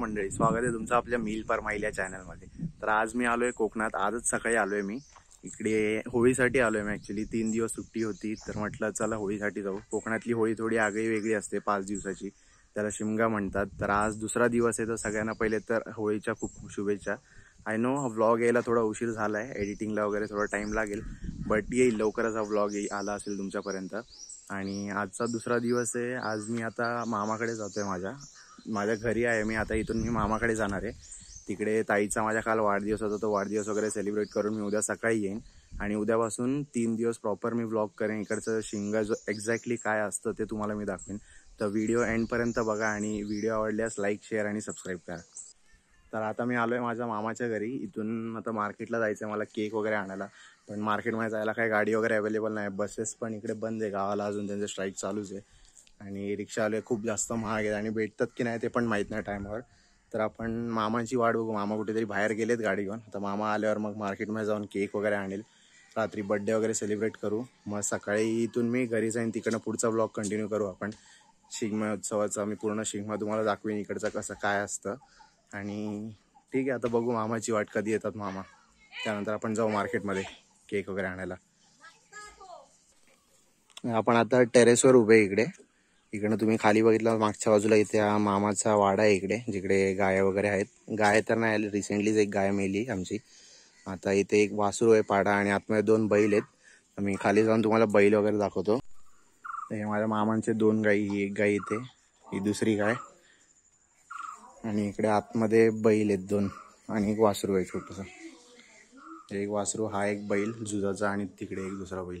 मंडळी स्वागत आहे तुमचं आपल्या मिल परमाईल्या चॅनल मध्ये। तर आज मी आलोय कोकणात। आजच सकाळी आलोय मी इकडे होळीसाठी आलोय मी। ऍक्च्युअली 3 दिवस सुट्टी होती तर म्हटलं चला होळीसाठी जाऊ। कोकणातली होळी थोडी आगळी वेगळी असते, 5 दिवसाची, त्याला शिमगा म्हणतात। तर आज दुसरा दिवस आहे। तर सगळ्यांना पहिले तर होळीच्या खूप खूप शुभेच्छा। आय नो हा व्लॉग यायला थोडा उशीर झालाय, एडिटिंगला वगैरे थोडा टाइम लागेल, बट येईल लवकरच हा व्लॉग आला असेल तुमच्यापर्यंत। आणि आजचा दुसरा दिवस आहे। आज मी आता मामाकडे जातोय, माझ्या घरी आहे मी। आता इथून मी मामाकडे जाणार आहे। तिकडे ताईचा माझ्या काल वाढदिवस होता, तो वाढदिवस वगैरे सेलिब्रेट करून मी उद्या सकाळी येईन आणि उद्यापासून 3 दिवस प्रॉपर मी व्लॉग करेन। इकडचं शिमगा जो एक्झॅक्टली काय असतं ते तुम्हाला मी दाखवेन। तर व्हिडिओ एंडपर्यंत बघा आणि व्हिडिओ आवडल्यास लाईक शेअर आणि सबस्क्राईब करा। तर आता मी आलोय माझ्या मामाच्या घरी। इथून आता मार्केटला जायचं आहे मला केक वगैरे आणायला, पण मार्केटमध्ये जायला काही गाडी वगैरे अवेलेबल नाही। बसेस पण इकडे बंद आहे, गावाला अजून त्यांचे स्ट्राईक चालूच आहे आणि रिक्षावाले खूप जास्त महाग आहेत आणि भेटतात की नाही ते पण माहीत नाही टायमावर। तर आपण मामाची वाट बघू, मामा कुठेतरी बाहेर गेलेत गाडी घेऊन। आता मामा आल्यावर मग मार्केटमध्ये जाऊन केक वगैरे आणेल, रात्री बर्थडे वगैरे सेलिब्रेट करू। मग सकाळी इथून मी घरी जाईन, तिकडनं पुढचा व्लॉग कंटिन्यू करू आपण शिगमा उत्सवाचा। मी पूर्ण शिगमा तुम्हाला दाखवेन इकडचं कसं काय असतं। आणि ठीक आहे आता बघू मामाची वाट कधी येतात मामा, त्यानंतर आपण जाऊ मार्केटमध्ये केक वगैरे आणायला। आपण आता टेरेसवर उभे, इकडनं तुम्ही खाली बघितलं मागच्या बाजूला इथे हा मामाचा वाडा आहे इकडे, जिकडे गाया वगैरे आहेत। गाय तर नाही आली, रिसेंटलीच एक गाय मेली आमची। आता इथे एक वासरू आहे पाडा आणि आतमध्ये 2 बैल आहेत। मी खाली जाऊन तुम्हाला बैल वगैरे दाखवतो। हे माझ्या मामांचे 2 गाई, ही एक गाय इथे, ही दुसरी गाय, आणि इकडे आतमध्ये बैल आहेत 2 आणि एक वासरू आहे छोटंसं। एक वासरू, हा एक बैल जुजाचा आणि तिकडे एक दुसरा बैल।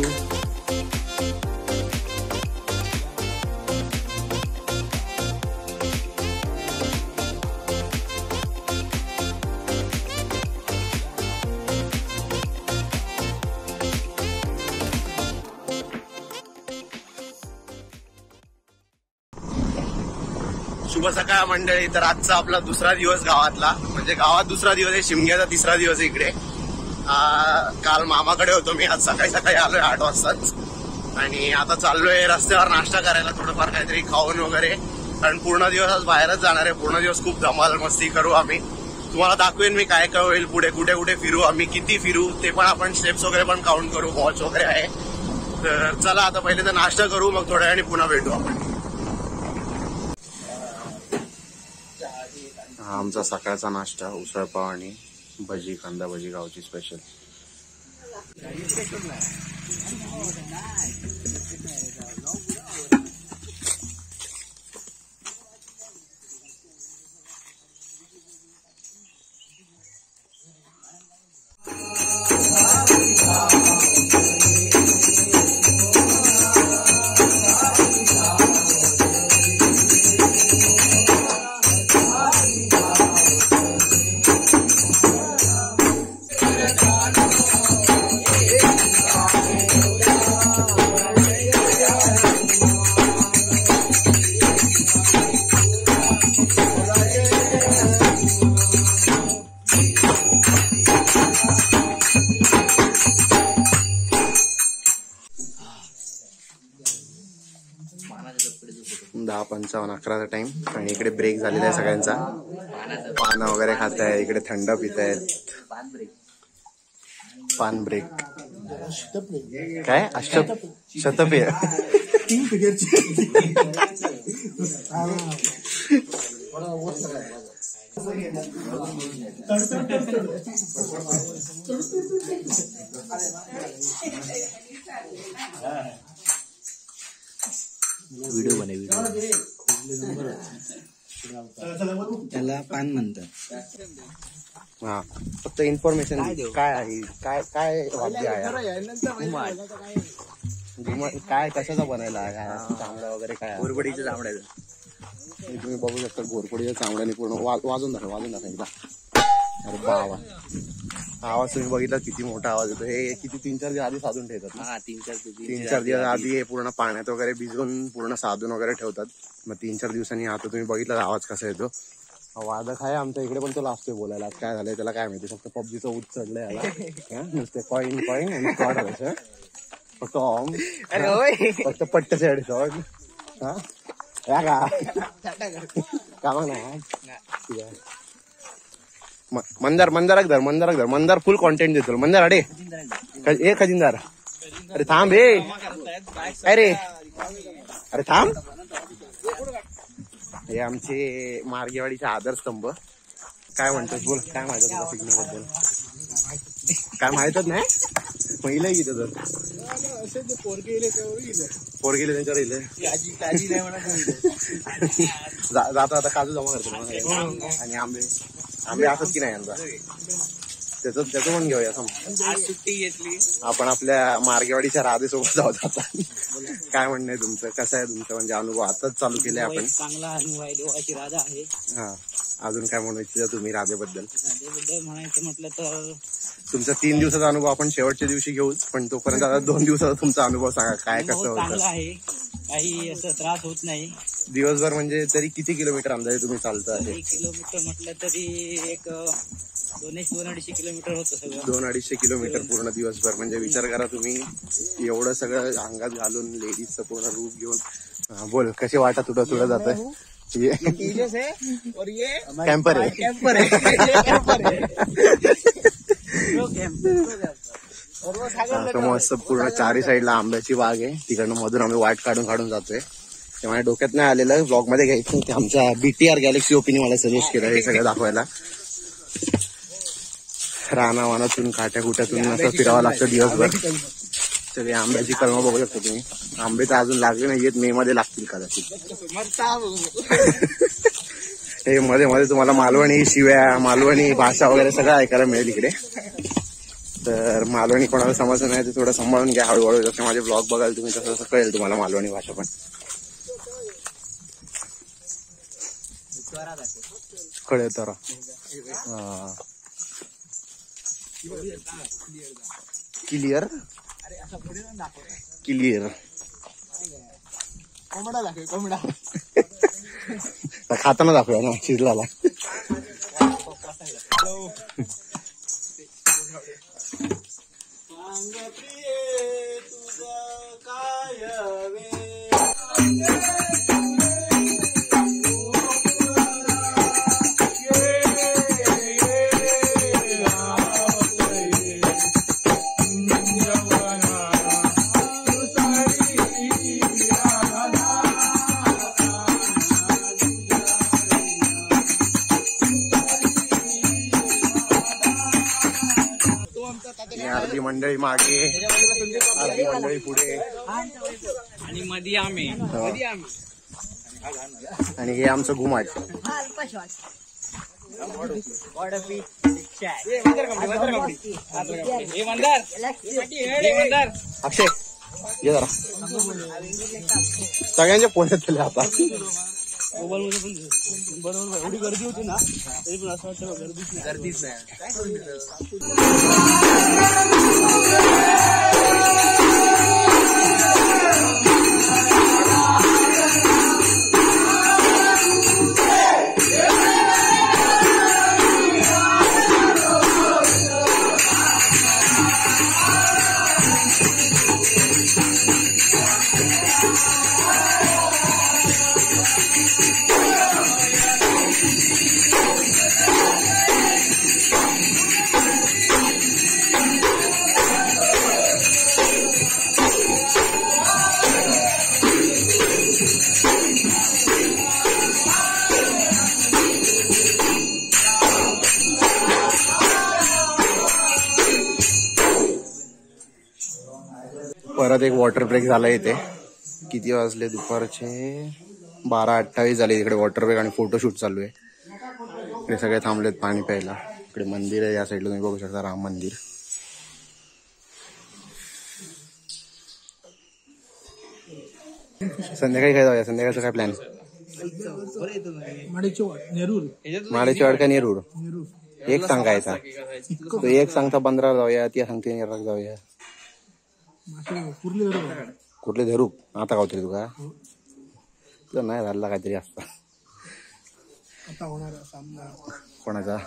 शुभ सकाळ मंडळी। तर आजचा आपला दुसरा दिवस गावातला, म्हणजे गावात दुसरा दिवस आहे, शिमग्याचा तिसरा दिवस आहे इकडे। काल मामाकडे होतो मी, आज सकाळी सकाळी आलोय 8 वाजताच आणि आता चाललोय रस्त्यावर नाश्ता करायला, थोडंफार काहीतरी खाऊन वगैरे, कारण पूर्ण दिवस आज बाहेरच जाणार आहे। पूर्ण दिवस खूप धमाल मस्ती करू आम्ही, तुम्हाला दाखवेन मी काय काय होईल पुढे, कुठे कुठे फिरू आम्ही, किती फिरू ते पण, आपण स्टेप्स वगैरे पण काउंट करू, वॉच वगैरे आहे। तर चला आता पहिले तर नाश्ता करू, मग थोड्या वेळाने पुन्हा भेटू आपण। हा आमचा सकाळचा नाश्ता, उसळपाव आणि भजी, कांदा भजी गावची स्पेशल। 10:55 टाइम आणि इकडे ब्रेक झालेला आहे सगळ्यांचा, पान वगैरे खात आहे, इकडे थंड पित आहेत, पान ब्रेक काय अष्टप शतपे तीन पिरियडचे व्हिडिओ बने त्याला पान म्हणतात। हा फक्त इन्फॉर्मेशन काय आहे, काय काय वाद्य आहे, काय कशाचा बनायला आहे, चांगला वगैरे काय बोरबडीचं चांगडायचं तुम्ही बघू शकता। घोरपडीच्या चांगल्याने पूर्ण वाजून दाखव, वाजून दाखव एकदा। अरे बाबा आवाज तुम्ही बघितला किती मोठा आवाज येतो। हे किती 3-4 दिवस आधी साधून ठेवतात ना, 3-4 दिवस आधी हे पूर्ण पाण्यात वगैरे भिजवून पूर्ण साधून वगैरे ठेवतात। मग 3-4 दिवसांनी आता तुम्ही बघितला आवाज कसा येतो। वादक आहे आमच्या इकडे पण तो लाजतोय बोलायला, आज काय झालंय त्याला काय माहिती। फक्त पबजीचं उद चढलंय याला, नुसते कॉईन कॉईन आणि कॉड व्हायचं फक्त ऑम, फक्त पट्ट्याच्या अडीच हा मंदार मंदाराक धर, मंदाराक धर, मंदार फुल कॉन्टेंट देतो। मंदार अडे ए खजिनदार, अरे थांब हे, अरे अरे थांब। हे आमचे मार्गेवाडीचे आधारस्तंभ। काय म्हणतोस बोल, काय माहिती तुला शिकण्याबद्दल, काय माहितच नाही पहिलं इथं तर पोर गेले त्यांच्यावर येईल जाता आता काजू जमा करतो आणि आंबे आंबे असत की नाही यांचा त्याचं पण घेऊया समजा आपण आपल्या मार्गेवाडीच्या राधेसोबत जाऊ जाता। काय म्हणणं आहे तुमचं, कसं आहे तुमचं म्हणजे अनुभव, आताच चालू केले आपण, चांगला अनुभव आहे, देवाची राधा आहे। हा अजून काय म्हणू इच्छिता तुम्ही राधेबद्दल? राधेबद्दल म्हणायचं म्हटलं तर तुमचा 3 दिवसाचा अनुभव आपण शेवटच्या दिवशी घेऊ, पण तोपर्यंत आता 2 दिवसाचा तुमचा अनुभव सांगा, काय कसं होतं, काही असं त्रास होत नाही दिवसभर? म्हणजे तरी किती किलोमीटर अंदाजे तुम्ही चालता? 1 किलोमीटर म्हटलं तरी एक 2-2.5 किलोमीटर होतं सगळं, 2-2.5 किलोमीटर पूर्ण दिवसभर। म्हणजे विचार करा तुम्ही, एवढं सगळं अंगात घालून लेडीजचं पूर्ण रूप घेऊन। बोल कशी वाटा तुला तुला जात आहे? ये और ये कैंपर है, कैंपर है, कैंपर है। मस्त पूर्ण 4 साईडला आंब्याची बाग आहे, तिकडनं मधून आम्ही वाट काढून काढून जातोय। त्यामुळे डोक्यात नाही आलेलं ब्लॉग मध्ये घ्यायचं, आमच्या BTR गॅलेक्सी ओपीने मला सजेस्ट केलं हे सगळं दाखवायला। रानावानातून काट्या कुट्यातून असं फिरावं लागतं दिवसभर। सगळे आंब्याची कलम बघू शकता तुम्ही, आंबे तर अजून लागले नाहीयेत, मे मध्ये लागतील कदाचित। हे मध्ये मध्ये तुम्हाला मालवणी शिव्या, मालवणी भाषा वगैरे सगळं ऐकायला मिळेल इकडे। तर मालवणी कोणाला समजलं नाही ते थोडं सांभाळून घ्या, हळूहळू जसं माझे ब्लॉग बघाल तुम्ही तसं तसं कळेल तुम्हाला मालवणी भाषा पण कळेल। तर क्लिअर क्लिअर कोंबडा दाखव, कोंबडा खाताना दाखवूया ना शिजलाला। अर्धी मंडळी मागे, अर्धी मंडळी पुढे आणि मध्ये आम्ही, आणि हे आमचं घुमाट। अक्षय ये जरा, सगळ्यांच्या पोहण्यात आले आता। बरोबर एवढी गर्दी होती ना तरी पण असं वाटतं गर्दीच नाही। परत एक वॉटर ब्रेक झाला इथे. किती वाजले? दुपारचे 12:28 झाले. इकडे वॉटर ब्रेक आणि फोटोशूट चालू आहे. इकडे सगळे थांबलेत पाणी प्यायला. इकडे मंदिर आहे या साईडला, तुम्ही बघू शकता राम मंदिर. संध्याकाळी काय जाऊया? संध्याकाळचा काय प्लॅन? माडेची वाट का नेरूर? एक सांगायचा, तो एक सांगता 15 जाऊया, ती सांगते नेराक जाऊया. कुठले धरूप आता गावतरी तुका तुला नाही झाला काहीतरी असता आता होणार सामना कोणाचा.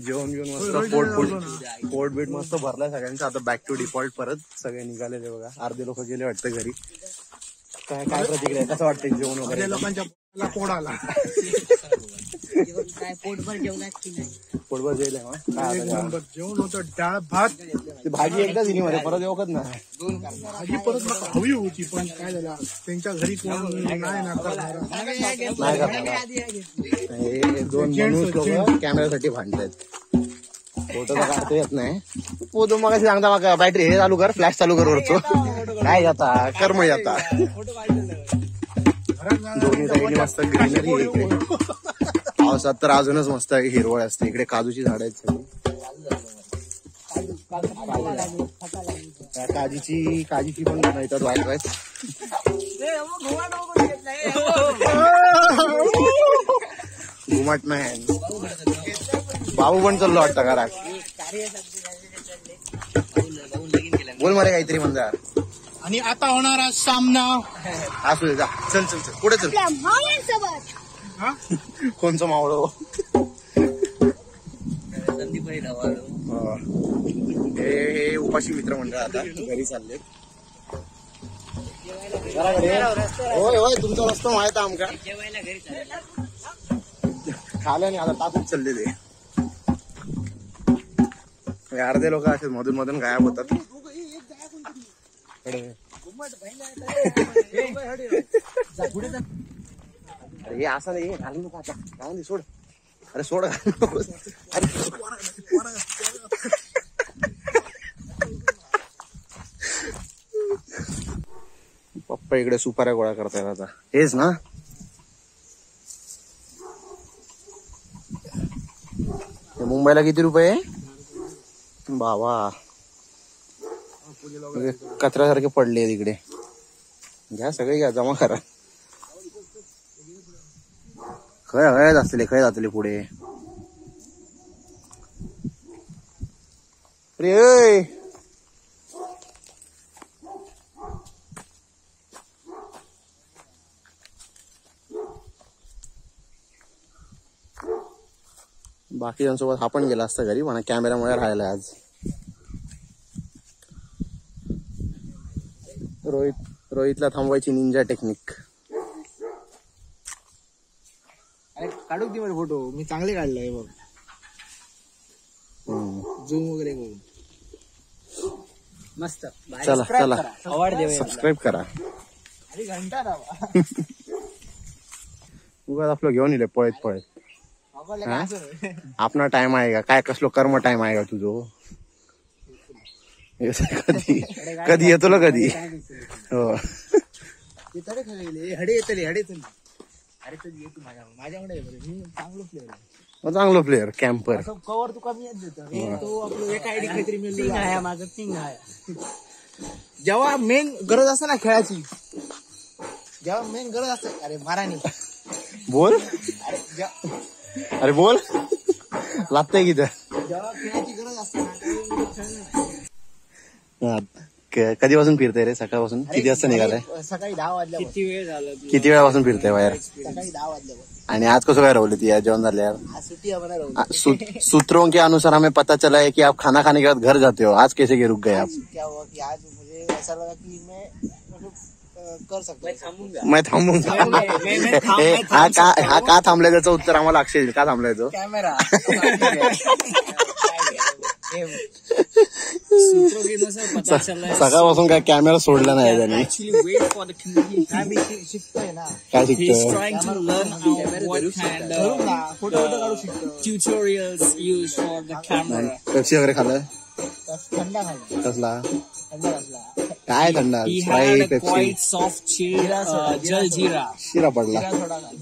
जेवण मस्त पोट बीट मस्त भरलाय सगळ्यांचा. आता बॅक टू डिफॉल्ट, परत सगळे निघालेले बघा. अर्धे लोक गेले वाटतं घरी. काय काय प्रतिक्रिया, कसं वाटतं जेवण वगैरे? लोकांच्या पोट आला, पोटभर जेवलाय की नाही? पोटभर जेवलाय. जेवण होतं डाळ भात, भाजी एकदा दिली मध्ये, परत येऊकत ना भाजी परत हवी होती. पण काय झालं त्यांच्या घरी नाही. 2 माणूस लोक कॅमेऱ्यासाठी भांडतायत, फोटो काढता येत नाही. तो तो मग सांगता मग बॅटरी हे चालू कर, फ्लॅश चालू कर वरतो. काय जाता कर्म जाता. दोन्ही साईडने मस्त ग्रीनरी. पावसात तर अजूनच मस्त हिरवळ असते. इकडे काजूची झाडं आहेत, काजूची काजूची पण येतात वाईट वाईट. घुमट नाही बाबू पण चाललो वाटतं घरात. बोल मरे काहीतरी म्हणजे. आणि आता होणारा सामना असू दे. जा चल चल चल, पुढे चल. कोणचं मावळो हे उपाशी मित्र मंडळ आता घरी चालले. होय होय, तुमचा रस्ता माहित आमका. खाल्या नाही आता, ताकूच चालले ते. अर्धे लोक असे मधून मधून गायब होतात. अरे असं नाही, घालू नको आता. घालून सोड. अरे सोड, घालू पप्पा. इकडे सुपाऱ्या गोळा करतायत आता. हेच ना मुंबईला किती रुपये बाबा, कचऱ्यासारखे पडले तिकडे. घ्या सगळे, घ्या जमा करा. खय हय जातले, खय जातले पुढे. अरे बाकी जणांसोबत हा पण गेला असता घरी, म्हणा कॅमेरामुळे राहिला आज. रोहितला थांबवायची निंजा टेक्निक. काढू दे मला फोटो, मी चांगले काढले बघ. झूम वगैरे मस्त. चला चला, सबस्क्राईब करा. अरे घंटा राहा. उगाच आपलं घेऊन येईल पळत पळत. आपला टाइम आहे का काय? कसलो कर्म टाइम आहे का तुझो? कधी कधी येतो ना, कधी हो. हडे येतले, हडे तुम्ही. अरे तू येतो माझ्याकडे, मी चांगलो प्लेअर आहे. चांगलो प्लेअर कॅम्पर. कव्हर तू कमी येत देतो. माझं पिंग आहे. जेव्हा मेन गरज असते ना खेळाची, जेव्हा मेन गरज असते. अरे माराणी बोल, अरे बोल लागतंय किती. जेव्हा खेळाची गरज असते ना. कधीपासून फिरताय रे? सकाळपासून. किती वाजता निघालाय? सकाळी 10 वाजल्या. किती वेळ झाला? किती वेळापासून फिरताय बाहेर? सकाळी 10 वाजल्या. आणि आज कसं काय राहवलं ती? जेवण झालं यार. सूत्रों के अनुसार हमें पता चला है कि आप खाना खाने के बाद घर जाते हो. आज कैसे के रुक गए आप? क्या हुआ कि आज मुझे ऐसा लगा कि मैं कर सकता. मैं थांबूंगा. हा का थांबलाय त्याचं उत्तर आम्हाला अक्षय का थांबलाय तो. कॅमेरा सूत्रों के से पता चल सकाळपासून काय कॅमेरा सोडला नाही त्याने actually wait for the community शिकतोय ना काय शिकतोय trying to learn how photo काढू शिकतो tutorials use for the camera Pepsi वगैरे खाल्ला थंडा खाल्ला कसला काय थंडा स्प्राइट पेप्सी क्वाइट सॉफ्ट जल जीरा शिरा पडला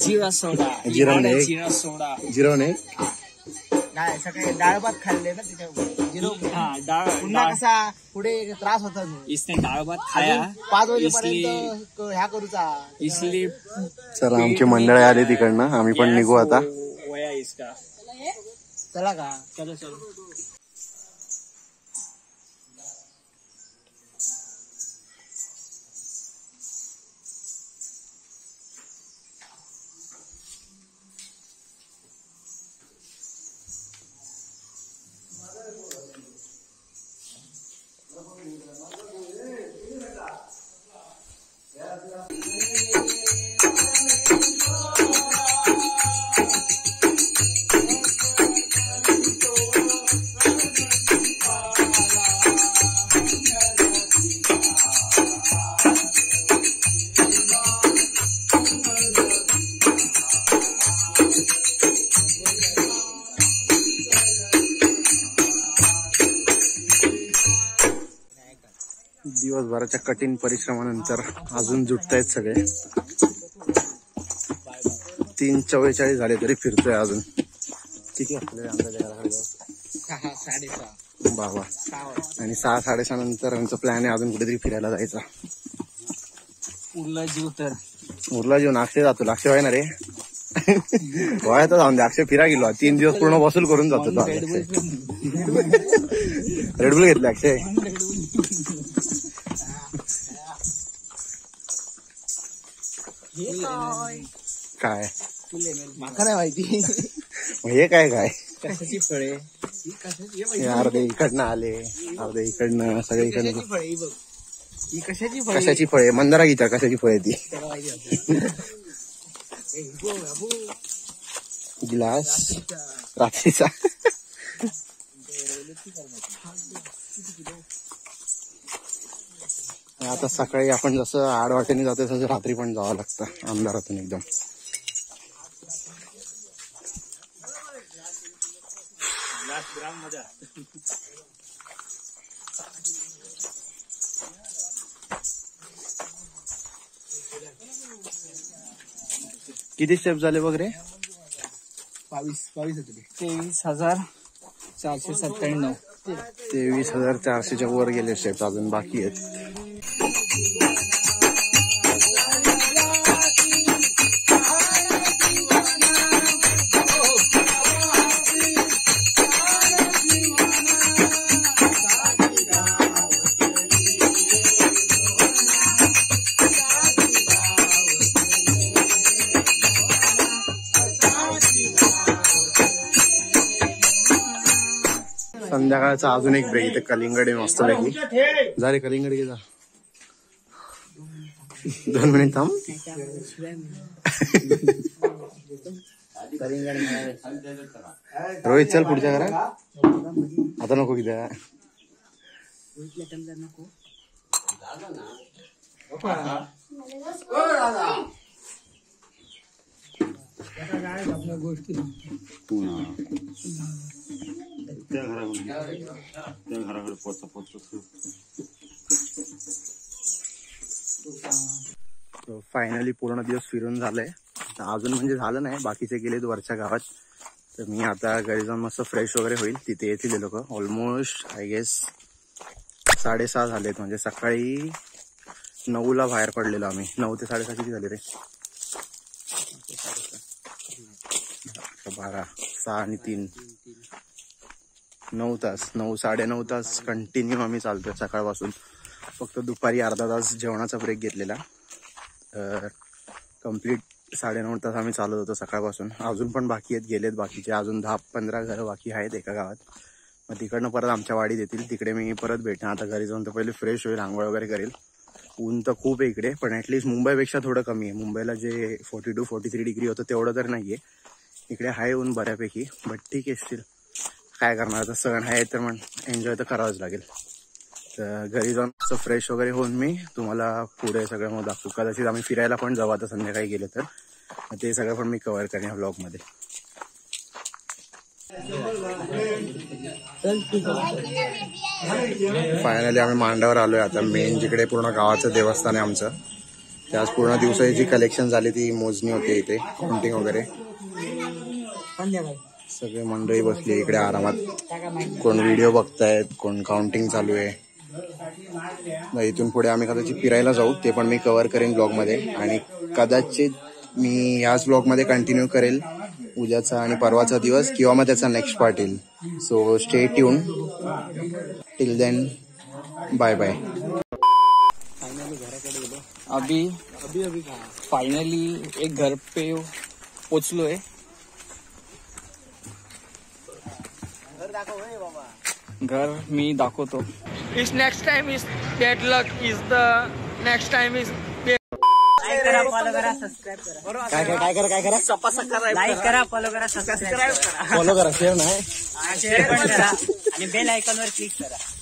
जीरा सोडा जीरा ने नाही सकाळी डाळ भात खाल्ले ना त्याच्यावर जीरोग हां डाळ पुन्हा कसा पुढे त्रास होता इसने डाळ भात खाया 5 वाजेपर्यंत ह्या करूचा इसली सर आमची मंडळी आली तिकडनं आम्ही पण निघू आता वया इसका चला का चला चल दिवसभराच्या कठीण परिश्रमानंतर अजून जुटतायत सगळे 3:44 झाले तरी फिरतोय अजून किती आपल्याला अंदाज आहे 6:30 बाबा आणि 6:30 नंतर आमचा प्लॅन आहे अजून कुठेतरी फिरायला जायचा उरला जीव नाक्षे जातो लक्ष व्हायना रे व्हाय तर जाऊन अक्षय फिरा गेलो 3 दिवस पूर्ण वसूल करून जातो रेडबुल घेतला अक्षय काय माका नाही माहिती हे काय कशाची फळे अर्धे इकडनं आले अर्धे इकडनं सगळे इकडनं कशाची फळे मंदारा गीता कशाची फळे ती ग्लास रात्रीचा आता सकाळी आपण जसं आडवाटेने जातो तसं रात्री पण जावं लागतं अंधारातून एकदम किती स्टेप झाले वगैरे 23,497 23,400च्या वर गेले स्टेप अजून बाकी आहेत संध्याकाळचा अजून एक ब्रेक इथे कलिंगडे मस्त लागी जा रे कलिंगड घे जा 2 मिनिट थांब रोहित चल पुढच्या घरा आता नको की द्या गोष्टी त्या घराकडे पोहोचतो फायनली पूर्ण दिवस फिरून झालंय अजून म्हणजे झालं नाही बाकीचे गेलेत वरच्या गावात तर मी आता घरी जाऊन मस्त फ्रेश वगैरे होईल तिथे येतील लोक ऑलमोस्ट आय गेस 6:30 झालेत म्हणजे सकाळी 9ला बाहेर पडलेलो आम्ही 9 ते 6:30 किती झाले रे 12 6 आणि 3 9 तास 9 साडे 9 तास कंटिन्यू आम्ही चालतोय सकाळपासून फक्त दुपारी अर्धा तास जेवणाचा ब्रेक घेतलेला कंप्लीट 9.5 तास आम्ही चालत होतो सकाळपासून अजून पण बाकी आहेत गेलेत बाकीचे अजून 10-15 घरं बाकी आहेत एका गावात मग तिकडनं परत आमच्या वाडीत येतील तिकडे मी परत भेटेन आता घरी जाऊन तर पहिले फ्रेश होईल आंघोळ वगैरे करेल ऊन तर खूप आहे इकडे पण ॲटलीस्ट मुंबईपेक्षा थोडं कमी आहे मुंबईला जे 42-43 डिग्री होतं तेवढं तर नाही आहे इकडे हाय ऊन बऱ्यापैकी बट ठीक आहे स्टील काय करणार आता, सण आहे तर मग एन्जॉय तर करावंच लागेल. तर घरी जाऊन असं फ्रेश वगैरे होऊन मी तुम्हाला पुढे सगळं मग दाखवू. कदाचित आम्ही फिरायला पण जाऊ आता संध्याकाळी गेलं तर, ते सगळं पण मी कव्हर करेन या ब्लॉगमध्ये. फायनली आम्ही मांडवावर आलोय आता, मेन जिकडे पूर्ण गावाचं देवस्थान आहे आमचं. आज पूर्ण दिवसाची जी कलेक्शन झाली ती मोजणी होते इथे, काउंटिंग वगैरे. सगळे मंडळी बसली इकडे आरामात, कोण व्हिडिओ बघतायत, कोण काउंटिंग चालू आहे. इथून पुढे आम्ही कदाचित फिरायला जाऊ, ते पण मी कव्हर करेन ब्लॉगमध्ये. आणि कदाचित मी याच ब्लॉगमध्ये कंटिन्यू करेल उद्याचा आणि परवाचा दिवस, किंवा मग त्याचा नेक्स्ट पार्ट येईल. So stay tune, till then bye bye. अभी अभी अभी फाइनली एक घर पे पहुंच लो है. घर मी दाखो तो इस next time is bad luck is the next time is. काय करा लाइक करा, फॉलो करा, सबस्क्राइब करा, शेअर नाही, आणि बेल आयकॉनवर क्लिक करा.